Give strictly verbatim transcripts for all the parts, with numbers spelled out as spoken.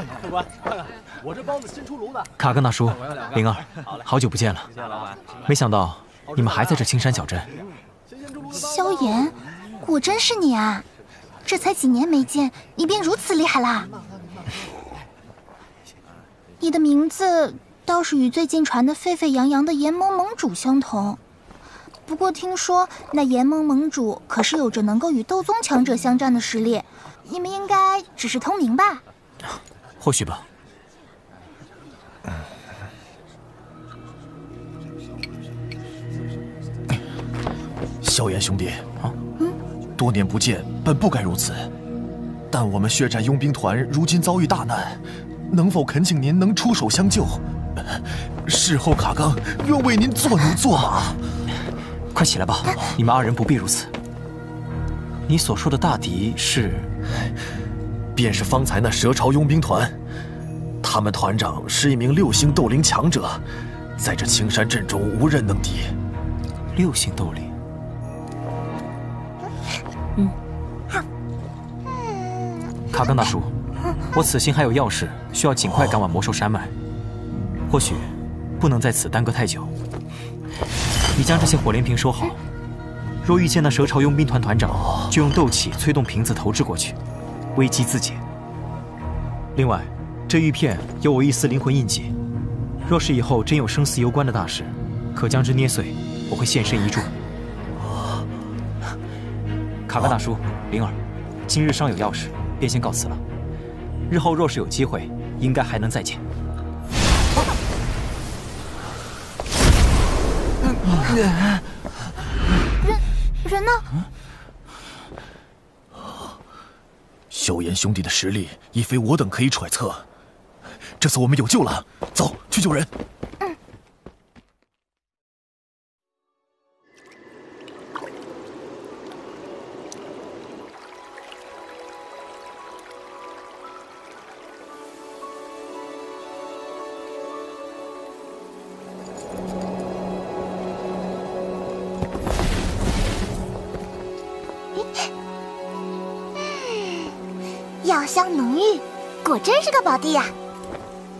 客官，看看我这包子新出炉的。卡根大叔，灵儿，好久不见了。谢谢老板。没想到你们还在这青山小镇。萧炎，果真是你啊！这才几年没见，你便如此厉害啦！你的名字倒是与最近传得沸沸扬扬的炎盟盟主相同。 不过听说那炎盟盟主可是有着能够与斗宗强者相战的实力，你们应该只是通名吧？或许吧。萧炎兄弟，啊，嗯，多年不见，本不该如此，但我们血战佣兵团如今遭遇大难，能否恳请您能出手相救？事后卡冈愿为您做牛做马。 快起来吧，你们二人不必如此。你所说的大敌是，便是方才那蛇巢佣兵团。他们团长是一名六星斗灵强者，在这青山镇中无人能敌。六星斗灵，嗯，卡冈大叔，我此行还有要事，需要尽快赶往魔兽山脉，或许不能在此耽搁太久。 你将这些火莲瓶收好，若遇见那蛇巢佣兵团团长，就用斗气催动瓶子投掷过去，危机自解。另外，这玉片有我一丝灵魂印记，若是以后真有生死攸关的大事，可将之捏碎，我会现身一助。卡冈大叔，灵儿，今日尚有要事，便先告辞了。日后若是有机会，应该还能再见。 人人呢？萧炎兄弟的实力已非我等可以揣测，这次我们有救了，走去救人。嗯。药香浓郁，果真是个宝地呀！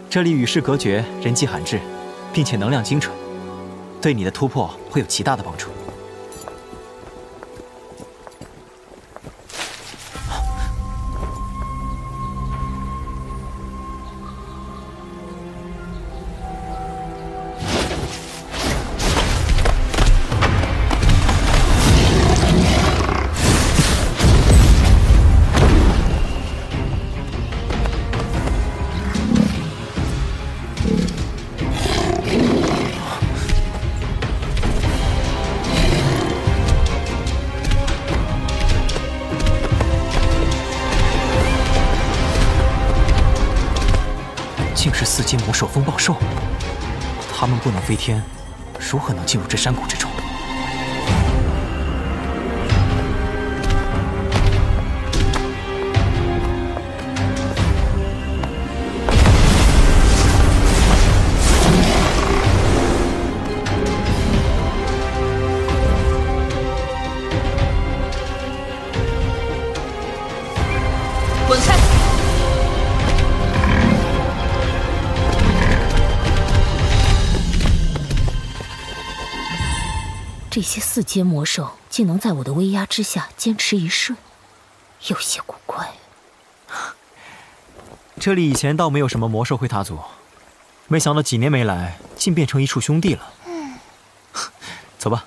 这里与世隔绝，人迹罕至，并且能量精纯，对你的突破会有极大的帮助。四级魔兽风暴兽，他们不能飞天，如何能进入这山谷之中？ 这些四阶魔兽竟能在我的威压之下坚持一瞬，有些古怪。这里以前倒没有什么魔兽会踏足，没想到几年没来，竟变成一处兄弟了。嗯，走吧。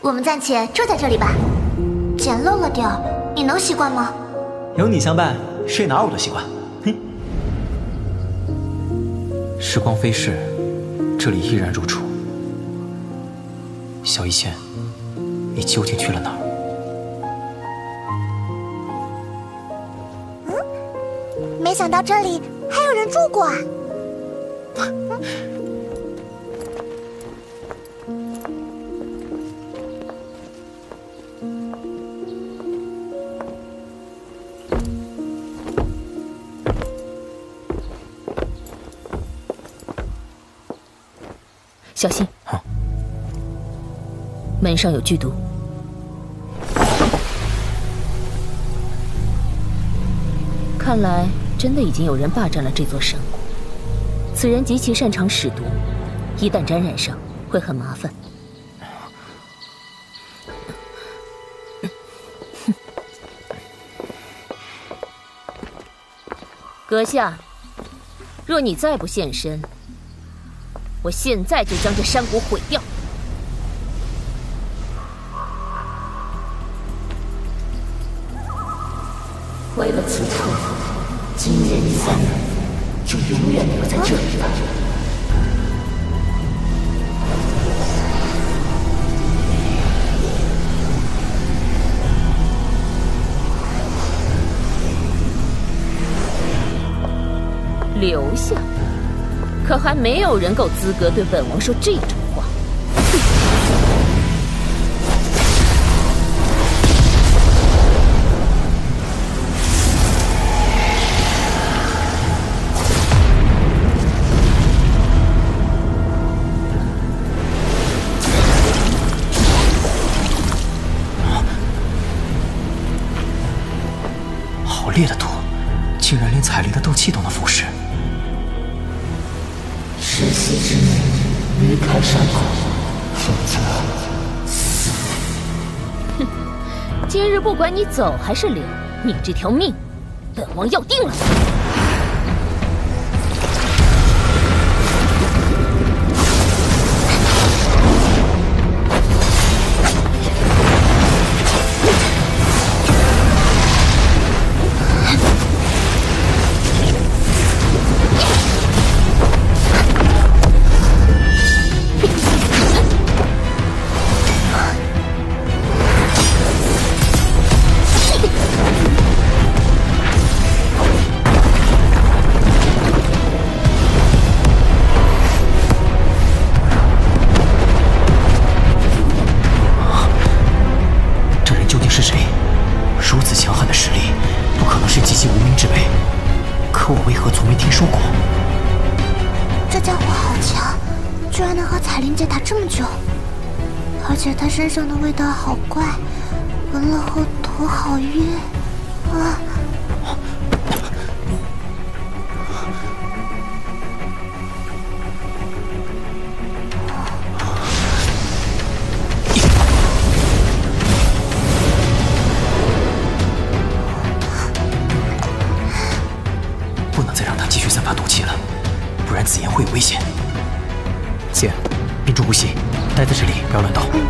我们暂且住在这里吧，简陋了点儿，你能习惯吗？有你相伴，睡哪儿我都习惯。哼。时光飞逝，这里依然如初。小一千，你究竟去了哪儿？嗯，没想到这里还有人住过啊！小心！好，门上有剧毒。 看来真的已经有人霸占了这座神谷，此人极其擅长使毒，一旦沾染上会很麻烦。阁下，若你再不现身，我现在就将这山谷毁掉。 为了此刻，今夜你三人就永远留在这里吧。留下？可还没有人够资格对本王说这种话。 烈的毒，竟然连彩铃的斗气都能腐蚀。十息之内离开山谷，否则死。哼，今日不管你走还是留，你这条命，本王要定了。身上的味道好怪，闻了后头好晕啊！不能再让他继续散发毒气了，不然紫妍会有危险。紫妍，屏住呼吸，待在这里，不要乱动。嗯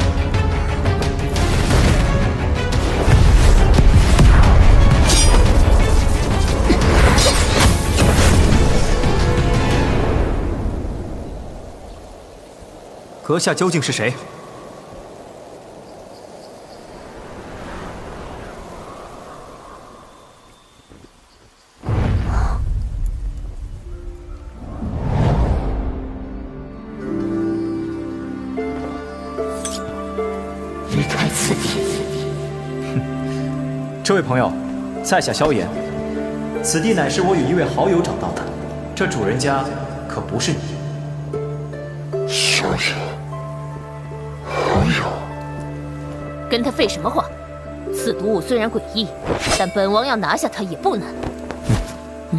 阁下究竟是谁？离开此地。哼，这位朋友，在下萧炎，此地乃是我与一位好友找到的，这主人家可不是你。 跟他废什么话？此毒物虽然诡异，但本王要拿下它也不难。嗯、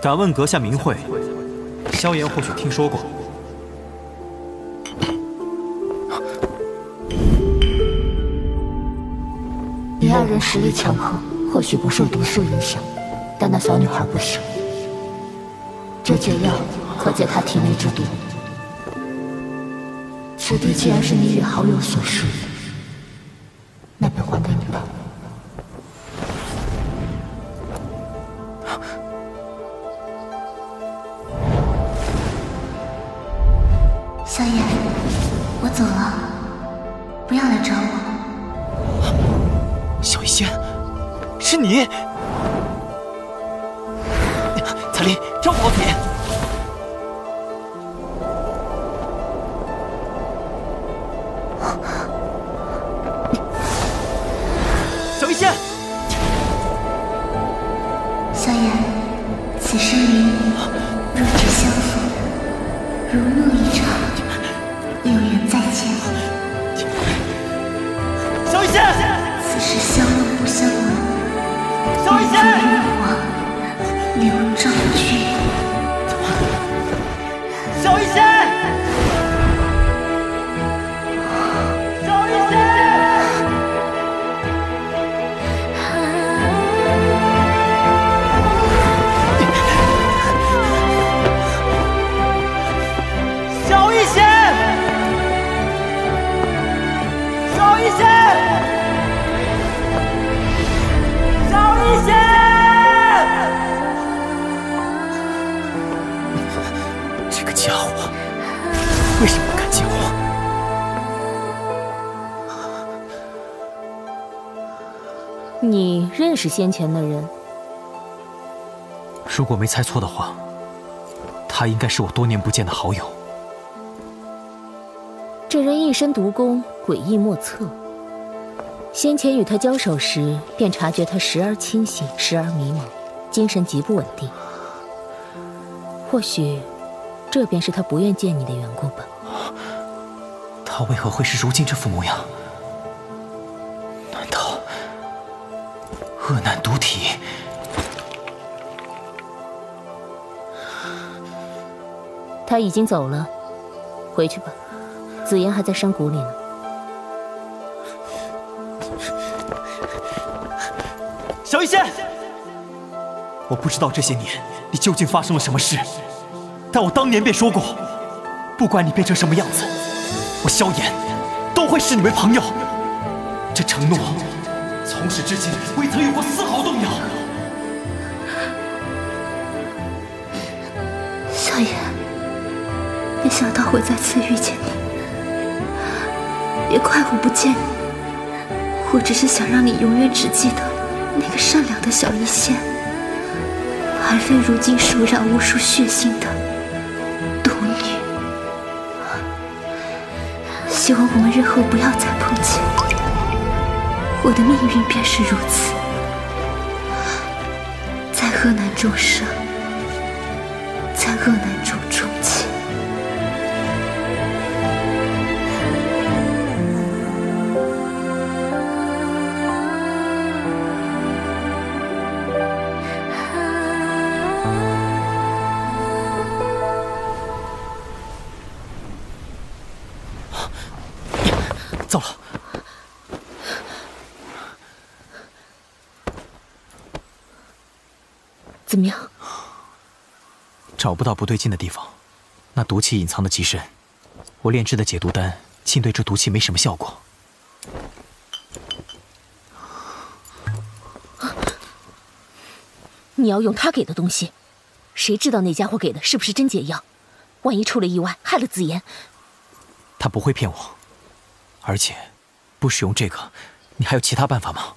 敢问阁下名讳？萧炎或许听说过。你二人实力强横，或许不受毒素影响，但那小女孩不行。这解药可解她体内之毒。 此地既然是你与好友所设，那便还给你吧。萧炎，我走了，不要来找我。小医仙。是你！彩铃，跳不好你！小医仙，萧炎，此山林若只相逢，如梦一场，有缘再见。小医仙，此时相忘不相忘。 小医仙，流照君国。小医仙，小医仙，小医仙，小医仙。 小医仙，这个家伙为什么不敢见我？你认识先前的人？如果没猜错的话，他应该是我多年不见的好友。这人一身毒功，诡异莫测。 先前与他交手时，便察觉他时而清醒，时而迷茫，精神极不稳定。或许，这便是他不愿见你的缘故吧。他为何会是如今这副模样？难道恶难毒体？他已经走了，回去吧。紫妍还在山谷里呢。 小医仙，我不知道这些年你究竟发生了什么事，但我当年便说过，不管你变成什么样子，我萧炎都会视你为朋友。这承诺，从始至今未曾有过丝毫动摇。萧炎，没想到会再次遇见你，别怪我不见你，我只是想让你永远只记得。 那个善良的小医仙，而非如今手染无数血腥的毒女。希望我们日后不要再碰见。我的命运便是如此，在恶难中生，在恶难中终结。 糟了！怎么样？找不到不对劲的地方，那毒气隐藏的极深。我炼制的解毒丹，竟对这毒气没什么效果。你要用他给的东西，谁知道那家伙给的是不是真解药？万一出了意外，害了紫妍，他不会骗我。 而且，不使用这个，你还有其他办法吗？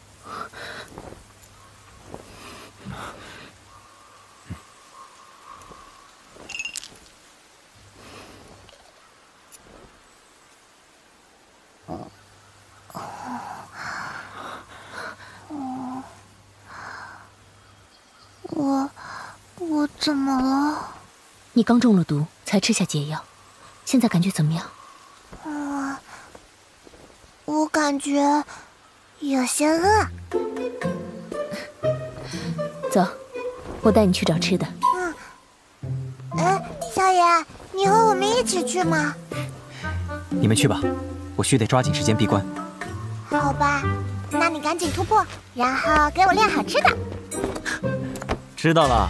我我怎么了？你刚中了毒，才吃下解药，现在感觉怎么样？ 我感觉有些饿，走，我带你去找吃的。嗯，哎，萧炎，你和我们一起去吗？你们去吧，我需得抓紧时间闭关。好吧，那你赶紧突破，然后给我炼好吃的。知道了。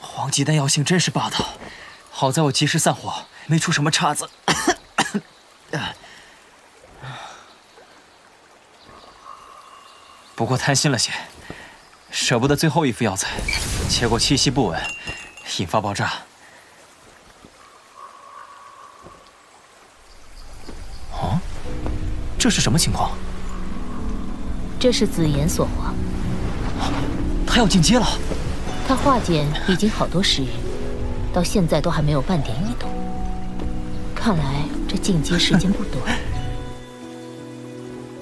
黄鸡丹药性真是霸道，好在我及时散伙，没出什么岔子。不过贪心了些，舍不得最后一副药材，结果气息不稳，引发爆炸。哦，这是什么情况？这是紫妍所化。他要进阶了。 他化茧已经好多时日，到现在都还没有半点异动。看来这进阶时间不短。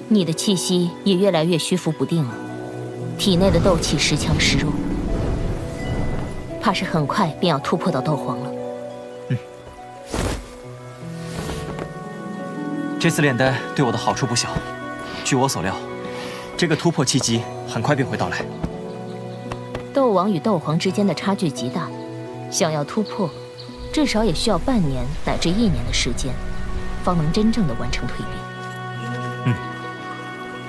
你的气息也越来越虚浮不定了，体内的斗气时强时弱，怕是很快便要突破到斗皇了。嗯，这次炼丹对我的好处不小。据我所料，这个突破契机很快便会到来。 斗王与斗皇之间的差距极大，想要突破，至少也需要半年乃至一年的时间，方能真正的完成蜕变。嗯，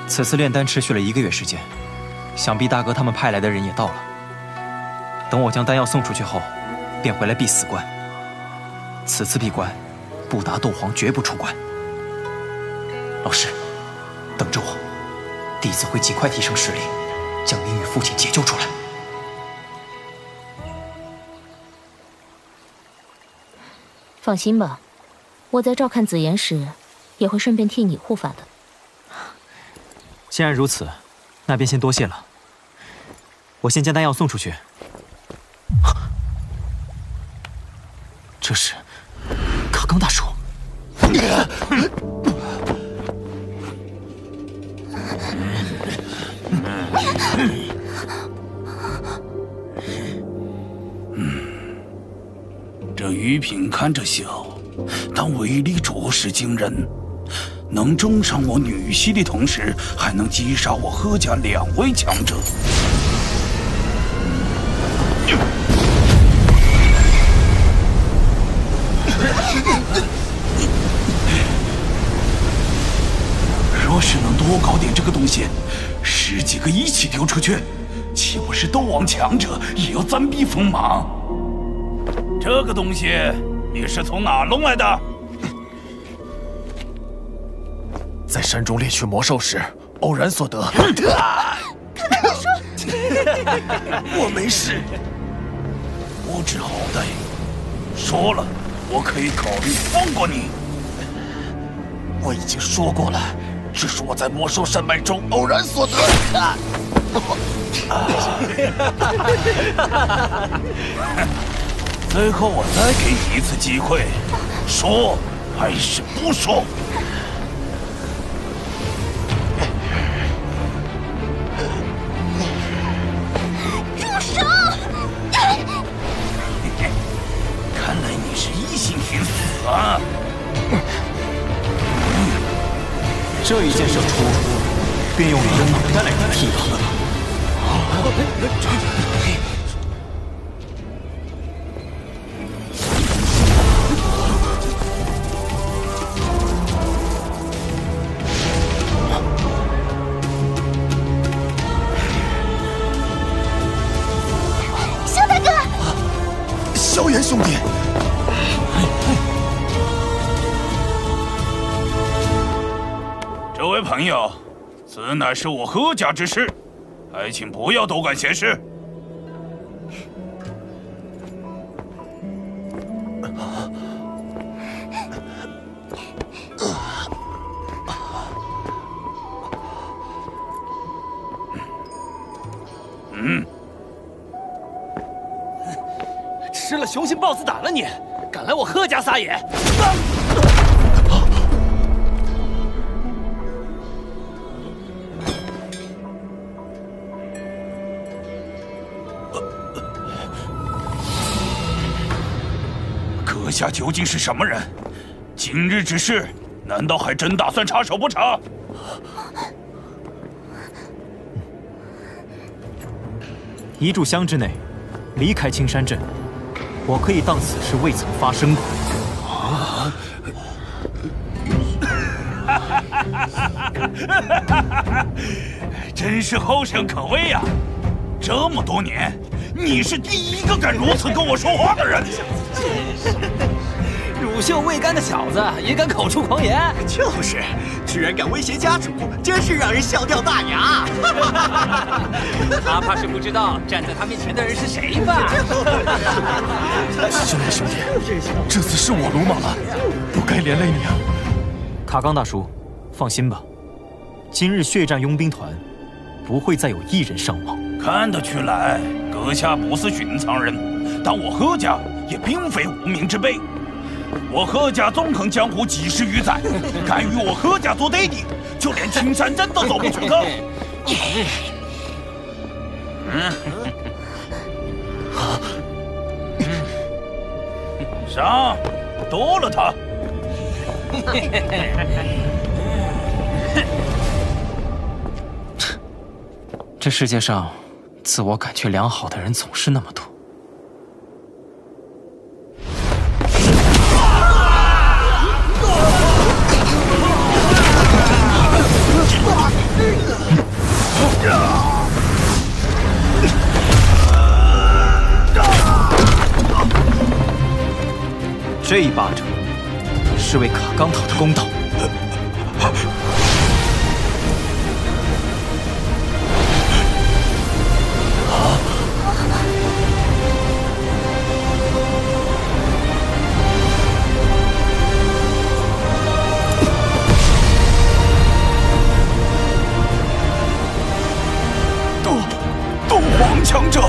此次炼丹持续了一个月时间，想必大哥他们派来的人也到了。等我将丹药送出去后，便回来闭死关。此次闭关，不达斗皇绝不出关。老师，等着我，弟子会尽快提升实力，将您与父亲解救出来。 放心吧，我在照看紫妍时，也会顺便替你护法的。既然如此，那便先多谢了。我先将丹药送出去。这是卡冈大叔。嗯。 这余品看着小，但威力着实惊人，能中伤我女婿的同时，还能击杀我贺家两位强者。若是能多搞点这个东西，十几个一起丢出去，岂不是斗王强者也要暂避锋芒？ 这个东西你是从哪弄来的？在山中猎取魔兽时偶然所得。看看我说，我没事，不知好歹。说了，我可以考虑放过你。我已经说过了，这是我在魔兽山脉中偶然所得。啊最后我再给你一次机会，说还是不说？住手！看来你是一心寻死啊！这一箭射出，便用你的脑袋来替替他。 朋友，此乃是我何家之事，还请不要多管闲事。嗯，吃了雄心豹子胆了你，敢来我何家撒野！啊 阁下究竟是什么人？今日之事，难道还真打算插手不成？一炷香之内，离开青山镇，我可以当此事未曾发生过。啊！哈哈哈哈哈！真是后生可畏呀！这么多年，你是第一个敢如此跟我说话的人。 乳臭未干的小子也敢口出狂言，就是，居然敢威胁家主，真是让人笑掉大牙。他怕是不知道站在他面前的人是谁吧？兄弟兄弟，这次是我鲁莽了，不该连累你啊。卡刚大叔，放心吧，今日血战佣兵团，不会再有一人伤亡。看得出来，阁下不是寻常人，但我何家。 也并非无名之辈，我何家纵横江湖几十余载，敢与我何家做对敌，就连青山镇都走不出口。上，剁了他！这世界上，自我感觉良好的人总是那么多。 这一巴掌是为卡刚讨的公道。斗斗王强者。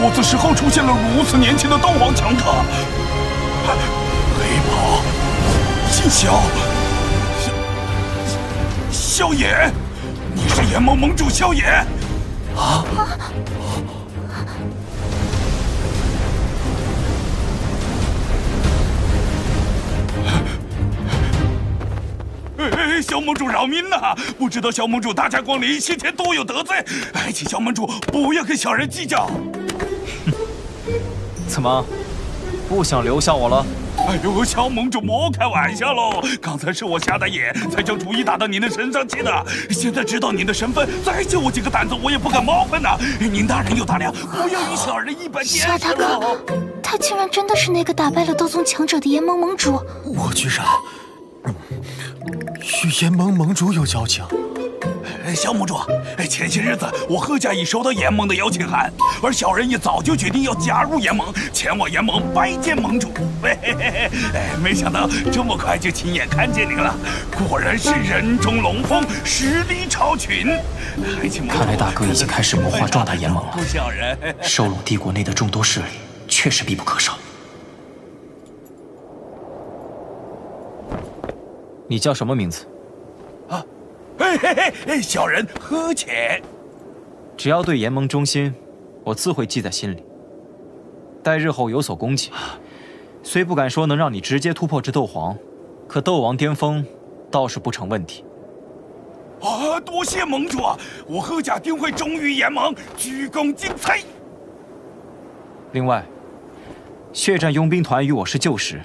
我子时候出现了如此年轻的斗王强者，黑袍、萧萧炎，你是炎盟盟主萧炎啊！哎，萧盟主饶命呐！不知道萧盟主大驾光临，先前多有得罪，哎，请萧盟主不要跟小人计较。 怎么，不想留下我了？哎呦，萧盟主莫开玩笑喽！刚才是我瞎的眼，才将主意打到您的身上去的。现在知道您的身份，再借我几个胆子，我也不敢冒犯呐、啊。您大人有大量，不要与小人一般见识。萧大哥，他竟然真的是那个打败了斗宗强者的炎盟盟主！我居然与炎盟盟主有交情，萧盟主，前些日子我贺家已收到炎盟的邀请函，而小人也早就决定要加入炎盟，前往炎盟拜见盟主。嘿嘿嘿，哎，没想到这么快就亲眼看见您了，果然是人中龙凤，实力超群。看来大哥已经开始谋划壮大炎盟了。收拢帝国内的众多势力，确实必不可少。你叫什么名字？ 嘿嘿嘿，小人喝浅。只要对炎盟忠心，我自会记在心里。待日后有所功绩，虽不敢说能让你直接突破至斗皇，可斗王巅峰倒是不成问题。啊，多谢盟主，我贺家定会忠于炎盟，鞠躬尽瘁。另外，血战佣兵团与我是旧识，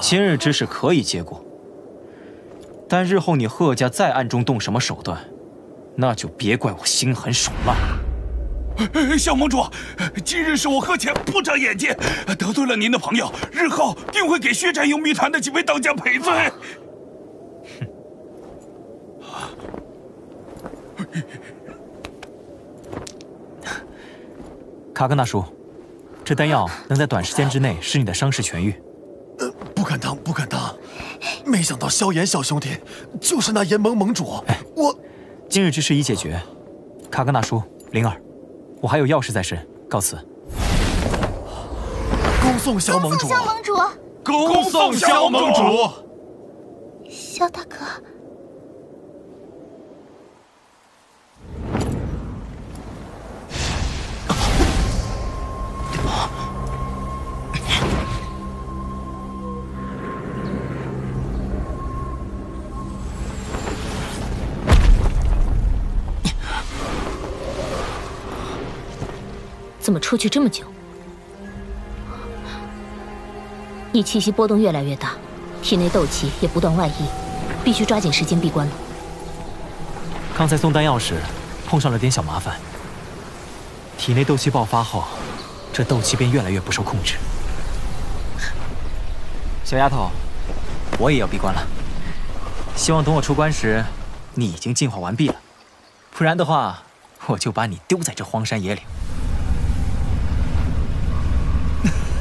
今日之事可以结果。 但日后你贺家再暗中动什么手段，那就别怪我心狠手辣。小盟主，今日是我贺浅不长眼界，得罪了您的朋友，日后定会给血战佣兵团的几位当家赔罪。卡根大叔，这丹药能在短时间之内使你的伤势痊愈。呃，不敢当，不敢当。 没想到萧炎小兄弟就是那炎盟盟主，哎、我今日之事已解决。卡格纳叔，灵儿，我还有要事在身，告辞。恭送萧盟主！恭送萧盟主！萧大哥，怎么出去这么久？你气息波动越来越大，体内斗气也不断外溢，必须抓紧时间闭关了。刚才送丹药时碰上了点小麻烦，体内斗气爆发后，这斗气便越来越不受控制。小丫头，我也要闭关了，希望等我出关时，你已经进化完毕了，不然的话，我就把你丢在这荒山野岭。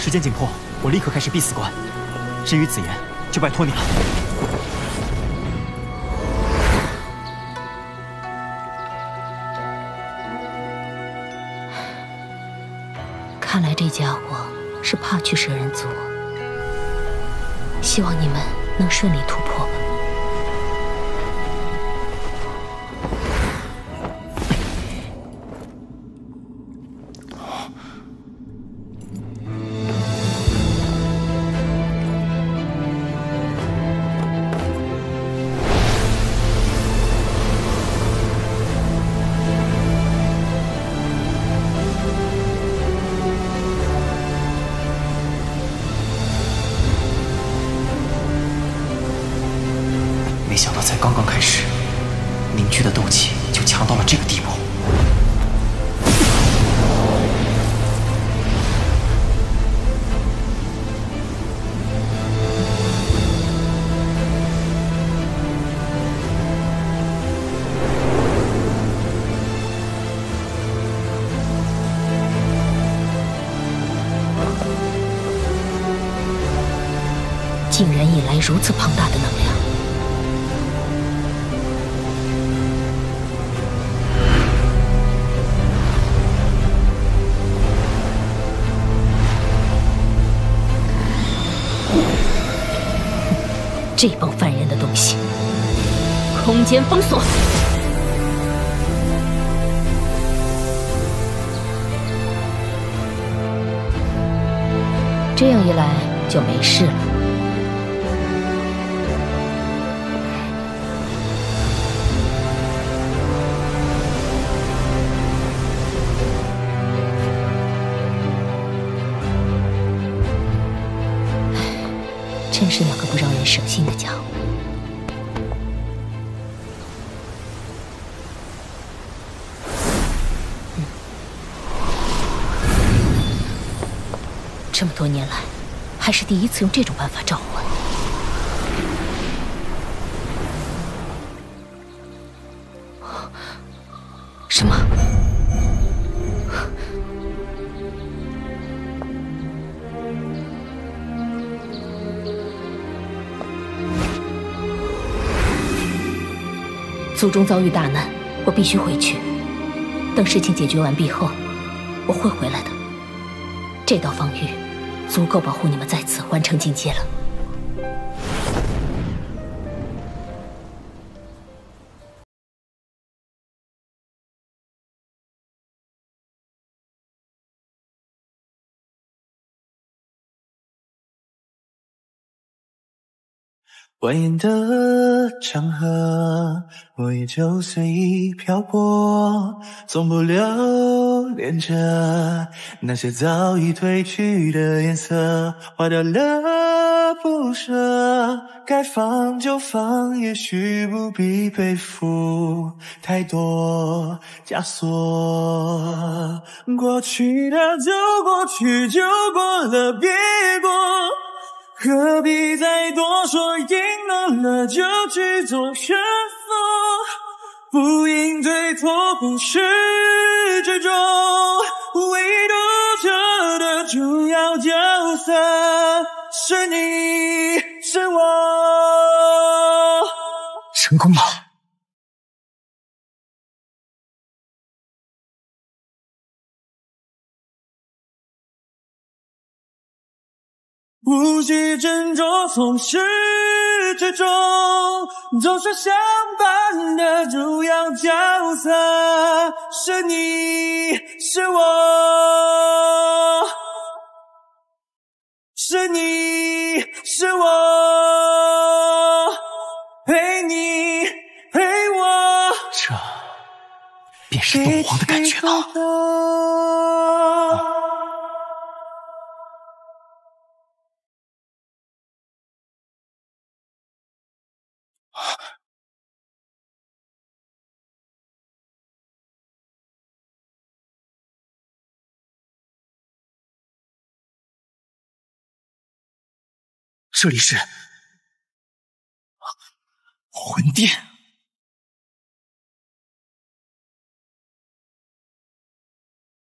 时间紧迫，我立刻开始必死关。至于紫妍，就拜托你了。看来这家伙是怕去蛇人族，希望你们能顺利突破吧。 竟然引来如此庞大的能量！这帮犯人的东西，空间封锁！ 这样一来就没事了。真是两个不让人省心的家伙。嗯，这么多年来，还是第一次用这种办法召唤。什么？ 族中遭遇大难，我必须回去。等事情解决完毕后，我会回来的。这道防御足够保护你们在此完成进阶了。蜿蜒的长河，我依旧随意漂泊，从不留恋着那些早已褪去的颜色，花掉了不舍，该放就放，也许不必背负太多枷锁。过去的就过去，就过了，别过。 何必再多说？赢了了就去做选择，不应对错不是执着。唯独这的主要角色是你，是我。成功了！无需斟酌，从始至终总是相伴的主要角色是你，是我，是你，是我，陪你陪我，这便是斗皇的感觉了。嗯 这里是魂殿。